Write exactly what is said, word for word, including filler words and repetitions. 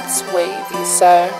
that's wavy, sir.